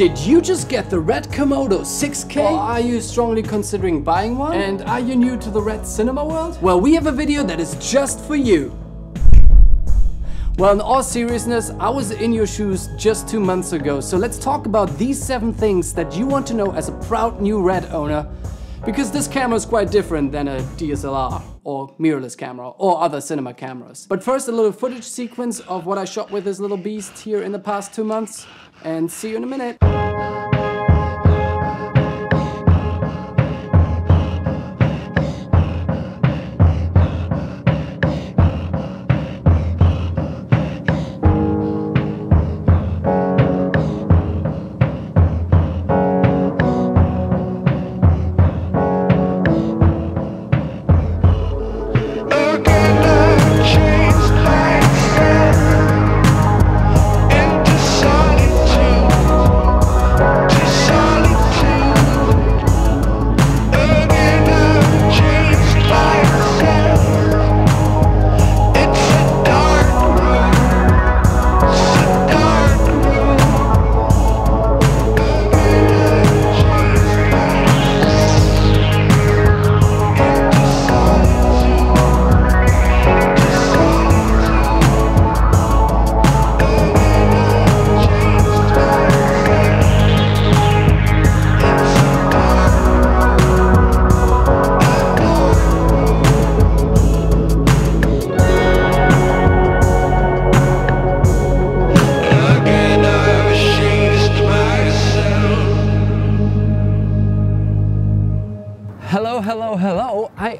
Did you just get the RED Komodo 6K? Or are you strongly considering buying one? And are you new to the RED cinema world? Well, we have a video that is just for you. Well, in all seriousness, I was in your shoes just 2 months ago, so let's talk about these 7 things that you want to know as a proud new RED owner, because this camera is quite different than a DSLR or mirrorless camera or other cinema cameras. But first, a little footage sequence of what I shot with this little beast here in the past 2 months, and see you in a minute.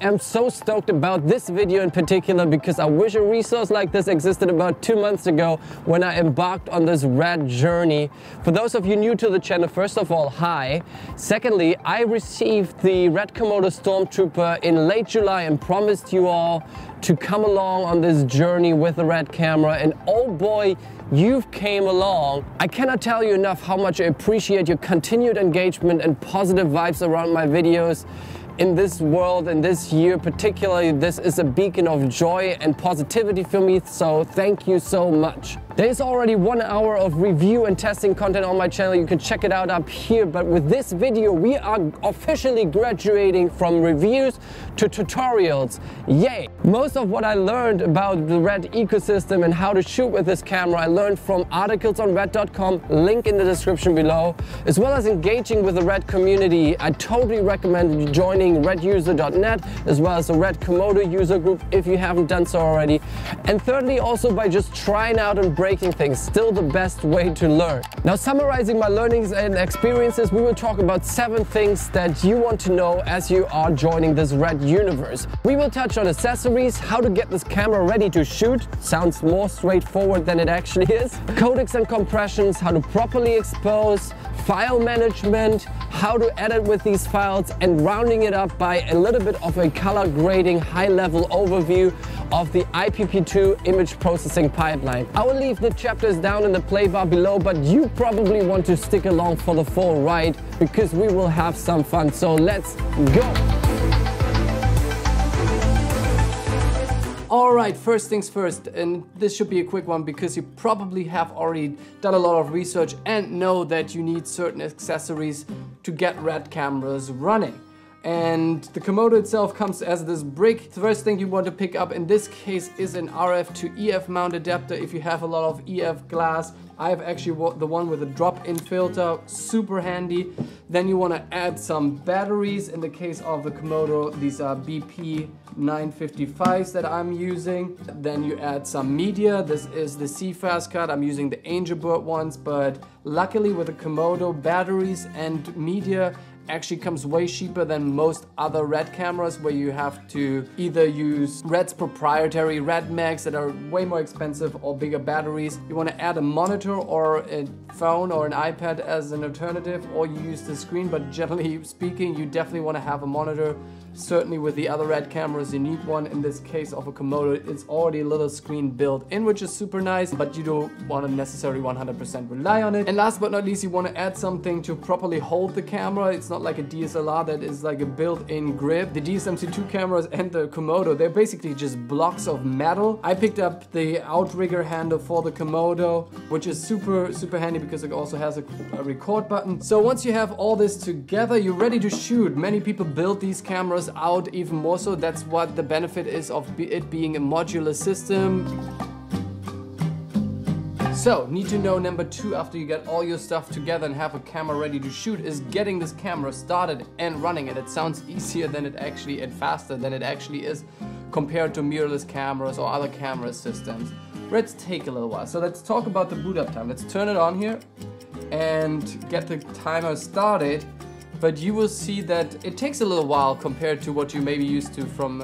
I'm so stoked about this video in particular because I wish a resource like this existed about 2 months ago when I embarked on this RED journey. For those of you new to the channel, first of all, hi. Secondly, I received the RED Komodo Stormtrooper in late July and promised you all to come along on this journey with the RED camera, and oh boy, you've came along. I cannot tell you enough how much I appreciate your continued engagement and positive vibes around my videos. In this world, in this year particularly, this is a beacon of joy and positivity for me, so thank you so much. There is already 1 hour of review and testing content on my channel. You can check it out up here, but with this video we are officially graduating from reviews to tutorials. Yay! Most of what I learned about the RED ecosystem and how to shoot with this camera I learned from articles on Red.com, link in the description below, as well as engaging with the RED community. I totally recommend joining REDuser.net as well as the RED Komodo user group if you haven't done so already. And thirdly, also by just trying out and breaking things, still the best way to learn. Now, summarizing my learnings and experiences, we will talk about 7 things that you want to know as you are joining this RED universe. We will touch on accessories, how to get this camera ready to shoot, sounds more straightforward than it actually is, codecs and compressions, how to properly expose, file management, how to edit with these files, and rounding it up by a little bit of a color grading high-level overview of the IPP2 image processing pipeline. I will leave the chapters down in the play bar below, but you probably want to stick along for the full ride because we will have some fun, so let's go! Alright, first things first, and this should be a quick one because you probably have already done a lot of research and know that you need certain accessories to get RED cameras running. And the Komodo itself comes as this brick. The first thing you want to pick up in this case is an RF to EF mount adapter if you have a lot of EF glass. I have actually the one with a drop-in filter, super handy. Then you want to add some batteries. In the case of the Komodo, these are BP-955s that I'm using. Then you add some media. This is the CFast cut. I'm using the Angelbird ones, but luckily with the Komodo, batteries and media actually comes way cheaper than most other RED cameras, where you have to either use RED's proprietary RED Max that are way more expensive or bigger batteries. You want to add a monitor or a phone or an iPad as an alternative, or you use the screen, but generally speaking you definitely want to have a monitor Certainly with the other RED cameras you need one. In this case of a Komodo, it's already a little screen built in, which is super nice, but you don't want to necessarily 100% rely on it. And last but not least, you want to add something to properly hold the camera. It's not like a DSLR that is like a built-in grip. The DSMC2 cameras and the Komodo, they're basically just blocks of metal. I picked up the outrigger handle for the Komodo, which is super handy because it also has a record button. So once you have all this together, you're ready to shoot. Many people build these cameras out even more so. That's what the benefit is of it being a modular system. So, need to know number two after you get all your stuff together and have a camera ready to shoot is getting this camera started and running it. It sounds easier than it actually and faster than it actually is compared to mirrorless cameras or other camera systems. Let's take a little while. So let's talk about the boot up time. Let's turn it on here and get the timer started. But you will see that it takes a little while compared to what you may be used to from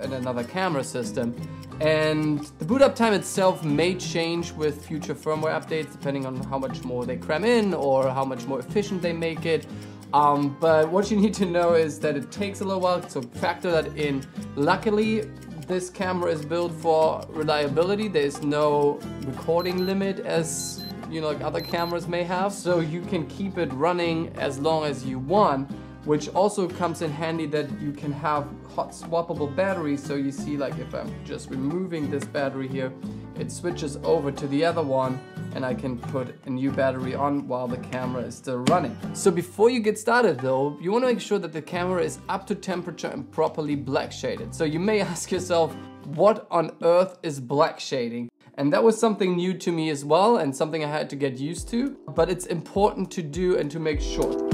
another camera system. And the boot up time itself may change with future firmware updates, depending on how much more they cram in or how much more efficient they make it. But what you need to know is that it takes a little while, so factor that in. Luckily, this camera is built for reliability. There's no recording limit as you know, like other cameras may have, so you can keep it running as long as you want, which also comes in handy that you can have hot swappable batteries. So you see, like if I'm just removing this battery here, it switches over to the other one and I can put a new battery on while the camera is still running. So before you get started though, you want to make sure that the camera is up to temperature and properly black shaded. So you may ask yourself, what on earth is black shading? And that was something new to me as well and something I had to get used to, but it's important to do and to make sure.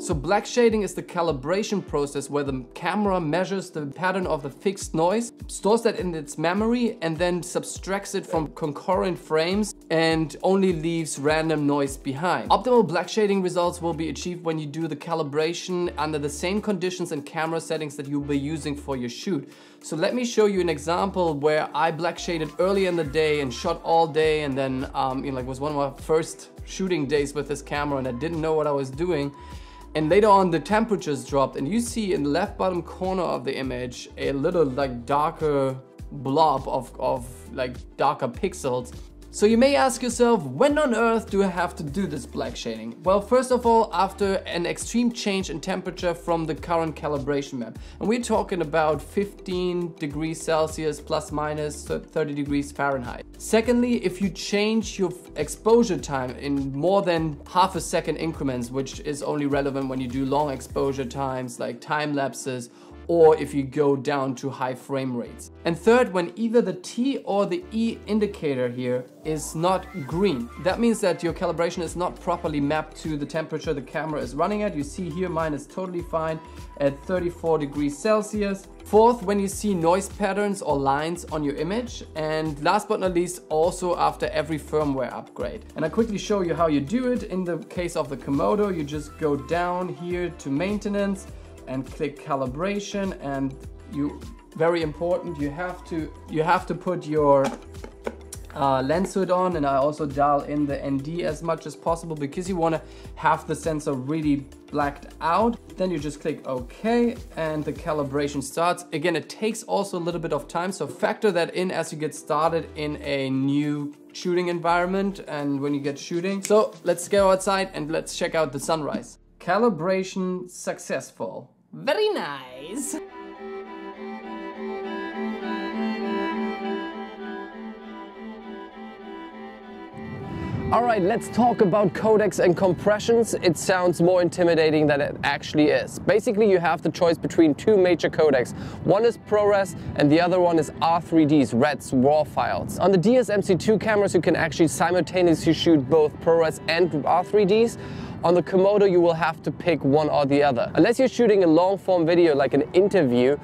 So black shading is the calibration process where the camera measures the pattern of the fixed noise, stores that in its memory and then subtracts it from concurrent frames and only leaves random noise behind. Optimal black shading results will be achieved when you do the calibration under the same conditions and camera settings that you'll be using for your shoot. So let me show you an example where I black shaded early in the day and shot all day, and then you know, like was one of my first shooting days with this camera and I didn't know what I was doing. And later on the temperatures dropped and you see in the left bottom corner of the image a little like darker blob of like darker pixels. So you may ask yourself, when on earth do I have to do this black shading? Well, first of all, after an extreme change in temperature from the current calibration map. And we're talking about 15 degrees Celsius plus minus 30 degrees Fahrenheit. Secondly, if you change your exposure time in more than half a second increments, which is only relevant when you do long exposure times like time lapses, or if you go down to high frame rates. And third, when either the T or the E indicator here is not green, that means that your calibration is not properly mapped to the temperature the camera is running at. You see here mine is totally fine at 34 degrees Celsius. Fourth, when you see noise patterns or lines on your image. And last but not least, also after every firmware upgrade. And I quickly show you how you do it. In the case of the Komodo, you just go down here to maintenance and click calibration, and you, very important, you have to put your lens hood on, and I also dial in the ND as much as possible because you want to have the sensor really blacked out. Then you just click OK and the calibration starts. Again, it takes also a little bit of time, so factor that in as you get started in a new shooting environment and when you get shooting. So let's go outside and let's check out the sunrise. Calibration successful. Very nice. All right, let's talk about codecs and compressions. It sounds more intimidating than it actually is. Basically, you have the choice between two major codecs. One is ProRes and the other one is R3D's, RED's raw files. On the DSMC2 cameras, you can actually simultaneously shoot both ProRes and R3D's. On the Komodo, you will have to pick one or the other. Unless you're shooting a long form video like an interview,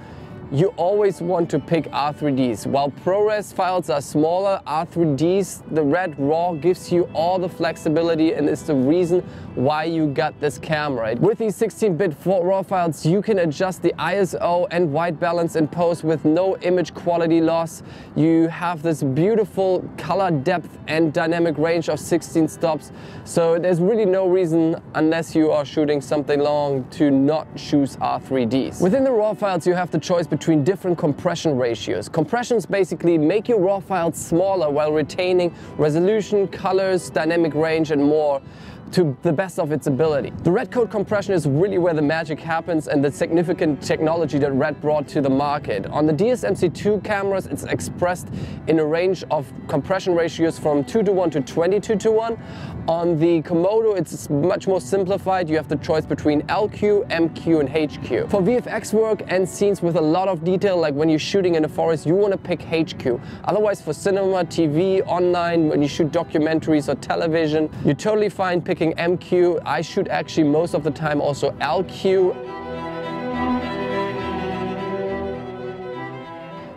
you always want to pick R3Ds. While ProRes files are smaller, R3Ds, the Red RAW gives you all the flexibility and is the reason why you got this camera. With these 16-bit RAW files, you can adjust the ISO and white balance in post with no image quality loss. You have this beautiful color depth and dynamic range of 16 stops. So there's really no reason, unless you are shooting something long, to not choose R3Ds. Within the RAW files, you have the choice between different compression ratios. Compressions basically make your RAW files smaller while retaining resolution, colors, dynamic range and more to the best of its ability. The Red code compression is really where the magic happens and the significant technology that Red brought to the market. On the DSMC2 cameras, it's expressed in a range of compression ratios from 2:1 to 22:1. On the Komodo, it's much more simplified. You have the choice between LQ, MQ and HQ. For VFX work and scenes with a lot of detail, like when you're shooting in a forest, you want to pick HQ. Otherwise, for cinema, TV, online, when you shoot documentaries or television, you're totally fine picking MQ. I shoot actually most of the time also LQ.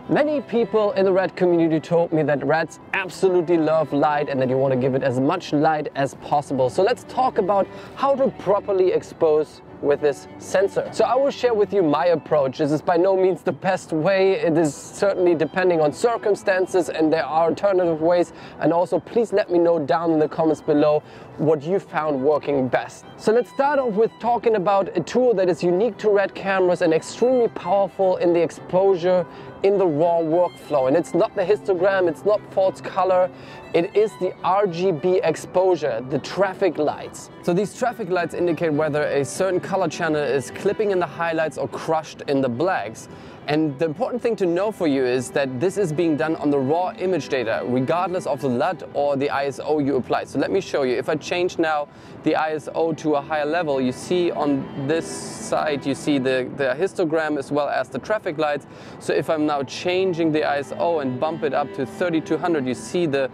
Many people in the RED community told me that REDs absolutely love light and that you want to give it as much light as possible. So let's talk about how to properly expose with this sensor. So I will share with you my approach. This is by no means the best way. It is certainly depending on circumstances, and there are alternative ways. And also, please let me know down in the comments below what you found working best. So let's start off with talking about a tool that is unique to RED cameras and extremely powerful in the exposure in the RAW workflow. And it's not the histogram, it's not false color, it is the RGB exposure, the traffic lights. So these traffic lights indicate whether a certain color channel is clipping in the highlights or crushed in the blacks. And the important thing to know for you is that this is being done on the raw image data, regardless of the LUT or the ISO you apply. So let me show you. If I change now the ISO to a higher level, you see on this side, you see the histogram as well as the traffic lights. So if I'm now changing the ISO and bump it up to 3200, you see the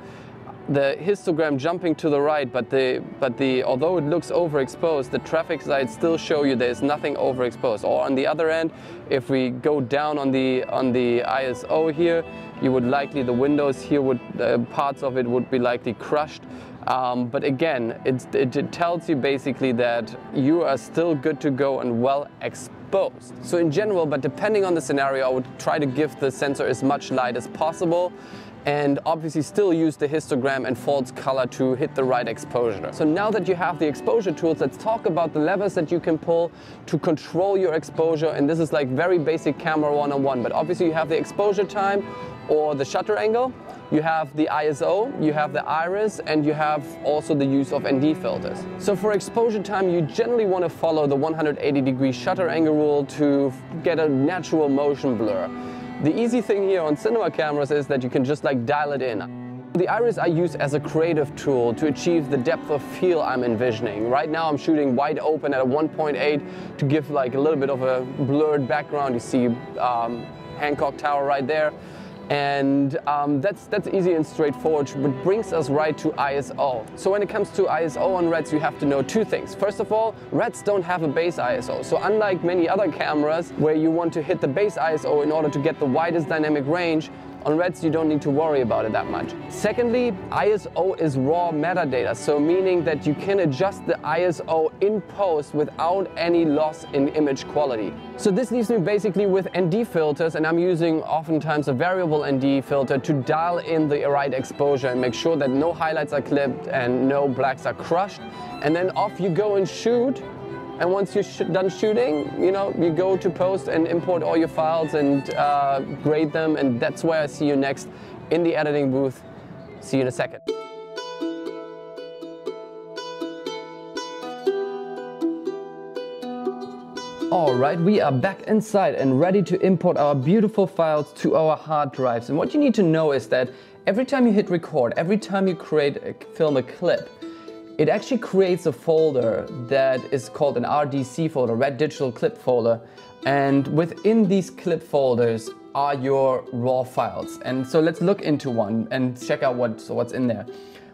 histogram jumping to the right, but although it looks overexposed, the traffic lights still show you there's nothing overexposed. Or on the other end, if we go down on the ISO here, you would likely, the windows here would, parts of it would be likely crushed. But again, it tells you basically that you are still good to go and well exposed. So in general, but depending on the scenario, I would try to give the sensor as much light as possible, and obviously still use the histogram and false color to hit the right exposure. So now that you have the exposure tools, let's talk about the levers that you can pull to control your exposure. And this is like very basic camera 101, but obviously you have the exposure time or the shutter angle, you have the ISO, you have the iris, and you have also the use of ND filters. So for exposure time, you generally want to follow the 180-degree shutter angle rule to get a natural motion blur. The easy thing here on cinema cameras is that you can just like dial it in. The iris I use as a creative tool to achieve the depth of field I'm envisioning. Right now I'm shooting wide open at a 1.8 to give like a little bit of a blurred background. You see Hancock Tower right there. And that's easy and straightforward, but brings us right to ISO. So when it comes to ISO on REDs, you have to know two things. First of all, REDs don't have a base ISO. So unlike many other cameras where you want to hit the base ISO in order to get the widest dynamic range, on REDs, you don't need to worry about it that much. Secondly, ISO is raw metadata, so meaning that you can adjust the ISO in post without any loss in image quality. So this leaves me basically with ND filters, and I'm using oftentimes a variable ND filter to dial in the right exposure and make sure that no highlights are clipped and no blacks are crushed. And then off you go and shoot. And once you're done shooting, you know, you go to post and import all your files and grade them. And that's where I see you next in the editing booth. See you in a second. All right, we are back inside and ready to import our beautiful files to our hard drives. And what you need to know is that every time you hit record, every time you film a clip, it actually creates a folder that is called an RDC folder, Red Digital Clip folder. And within these clip folders are your raw files. And so let's look into one and check out what's in there.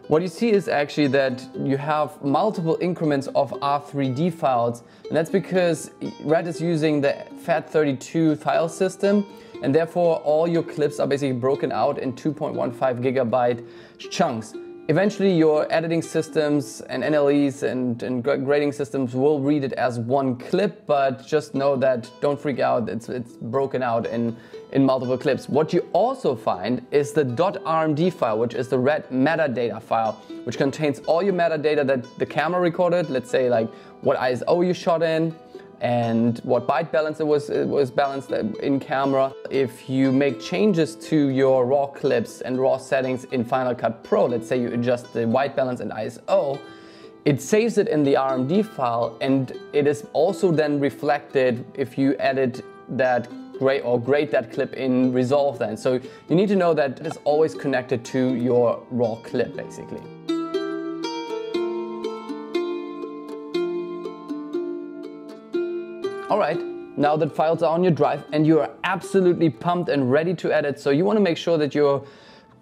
What you see is actually that you have multiple increments of R3D files, and that's because Red is using the FAT32 file system, and therefore all your clips are basically broken out in 2.15 gigabyte chunks. Eventually your editing systems and NLEs and grading systems will read it as one clip, but just know that, don't freak out, it's broken out in multiple clips. What you also find is the .rmd file, which is the Red metadata file, which contains all your metadata that the camera recorded, let's say like what ISO you shot in, and what byte balance it was balanced in camera. If you make changes to your raw clips and raw settings in Final Cut Pro, let's say you adjust the white balance and ISO, it saves it in the RMD file, and it is also then reflected if you edit that grade that clip in Resolve then. So you need to know that it's always connected to your raw clip basically. Alright, now that files are on your drive and you are absolutely pumped and ready to edit, so you want to make sure that your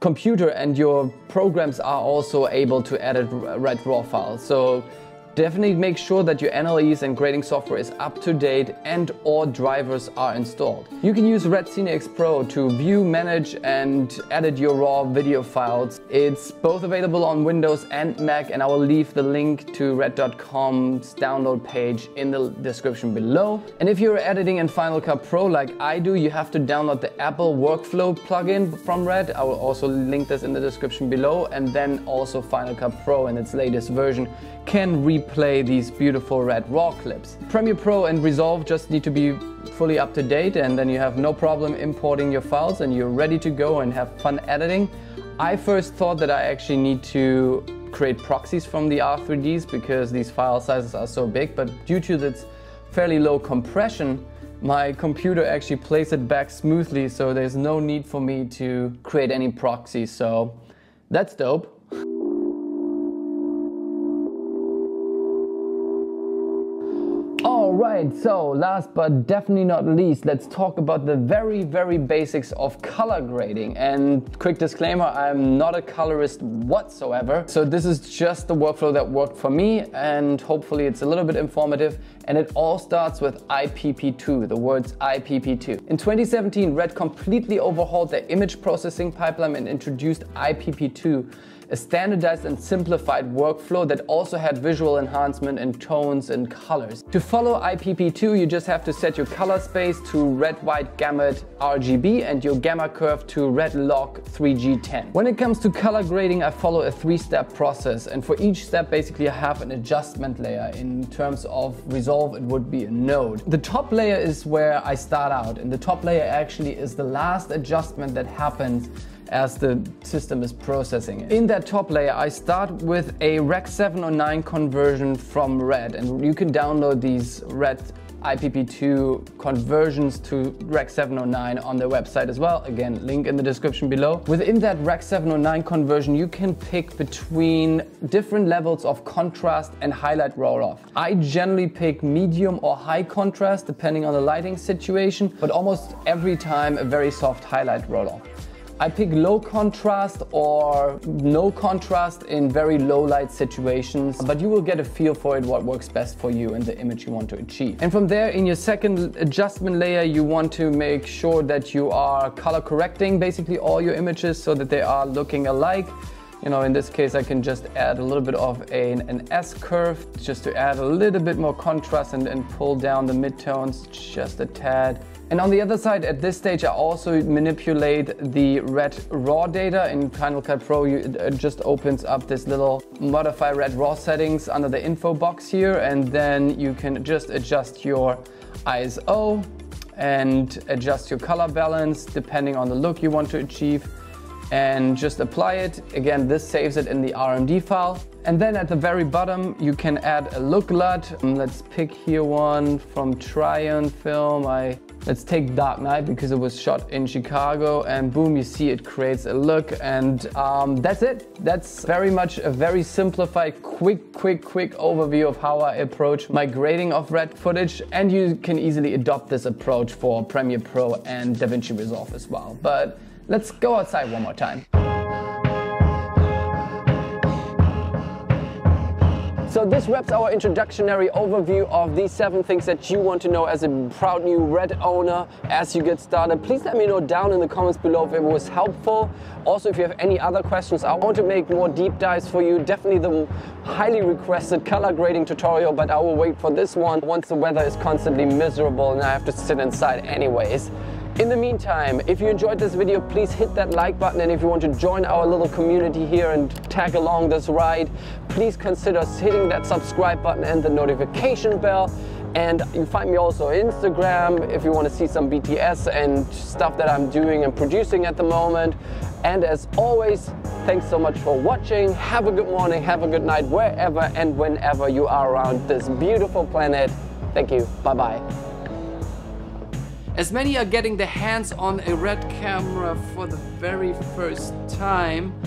computer and your programs are also able to edit Red raw files. So definitely make sure that your NLEs and grading software is up to date and all drivers are installed. You can use Red CINE-X Pro to view, manage and edit your raw video files. It's both available on Windows and Mac, and I will leave the link to Red.com's download page in the description below. And if you're editing in Final Cut Pro like I do, you have to download the Apple Workflow plugin from Red. I will also link this in the description below, and then also Final Cut Pro in its latest version can replay these beautiful Red raw clips. Premiere Pro and Resolve just need to be fully up to date, and then you have no problem importing your files and you're ready to go and have fun editing. I first thought that I actually need to create proxies from the R3Ds because these file sizes are so big, but due to its fairly low compression, my computer actually plays it back smoothly, so there's no need for me to create any proxies, so that's dope. Alright, so last but definitely not least, let's talk about the very basics of color grading. And quick disclaimer, I'm not a colorist whatsoever, so this is just the workflow that worked for me, and hopefully it's a little bit informative. And it all starts with IPP2, the words IPP2. In 2017, Red completely overhauled their image processing pipeline and introduced IPP2, a standardized and simplified workflow that also had visual enhancement and tones and colors. To follow IPP2, you just have to set your color space to red white gamut RGB and your gamma curve to Red Log 3G10. When it comes to color grading, I follow a three-step process, and for each step basically I have an adjustment layer. In terms of Resolve, it would be a node. The top layer is where I start out, and the top layer actually is the last adjustment that happens as the system is processing it. In that top layer, I start with a Rec.709 conversion from Red, and you can download these Red IPP2 conversions to Rec.709 on their website as well. Again, link in the description below. Within that Rec.709 conversion, you can pick between different levels of contrast and highlight roll-off. I generally pick medium or high contrast depending on the lighting situation, but almost every time a very soft highlight roll-off. I pick low contrast or no contrast in very low light situations, but you will get a feel for it, what works best for you and the image you want to achieve. And from there, in your second adjustment layer, you want to make sure that you are color correcting basically all your images so that they are looking alike. You know, in this case, I can just add a little bit of an S-curve just to add a little bit more contrast and pull down the midtones just a tad. And on the other side, at this stage, I also manipulate the Red raw data. In Final Cut Pro, it just opens up this little modify Red raw settings under the info box here, and then you can just adjust your ISO and adjust your color balance depending on the look you want to achieve, and just apply it. Again, this saves it in the RMD file. And then at the very bottom, you can add a look LUT. Let's pick here one from Tryon Film. Let's take Dark Knight because it was shot in Chicago, and boom, you see it creates a look, and that's it. That's very much a very simplified, quick overview of how I approach my grading of Red footage, and you can easily adopt this approach for Premiere Pro and DaVinci Resolve as well. But let's go outside one more time. So this wraps our introductionary overview of these 7 things that you want to know as a proud new RED owner as you get started. Please let me know down in the comments below if it was helpful. Also, if you have any other questions, I want to make more deep dives for you. Definitely the highly requested color grading tutorial, but I will wait for this one once the weather is constantly miserable and I have to sit inside anyways. In the meantime, if you enjoyed this video, please hit that like button, and if you want to join our little community here and tag along this ride, please consider hitting that subscribe button and the notification bell. And you find me also on Instagram if you want to see some BTS and stuff that I'm doing and producing at the moment. And as always, thanks so much for watching. Have a good morning, have a good night, wherever and whenever you are around this beautiful planet. Thank you, bye-bye. As many are getting their hands on a RED camera for the very first time,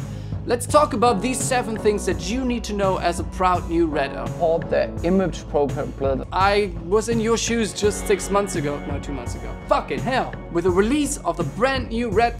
let's talk about these 7 things that you need to know as a proud new RED owner. All the image problem. I was in your shoes just 6 months ago, no, 2 months ago. Fucking hell! With the release of the brand new RED,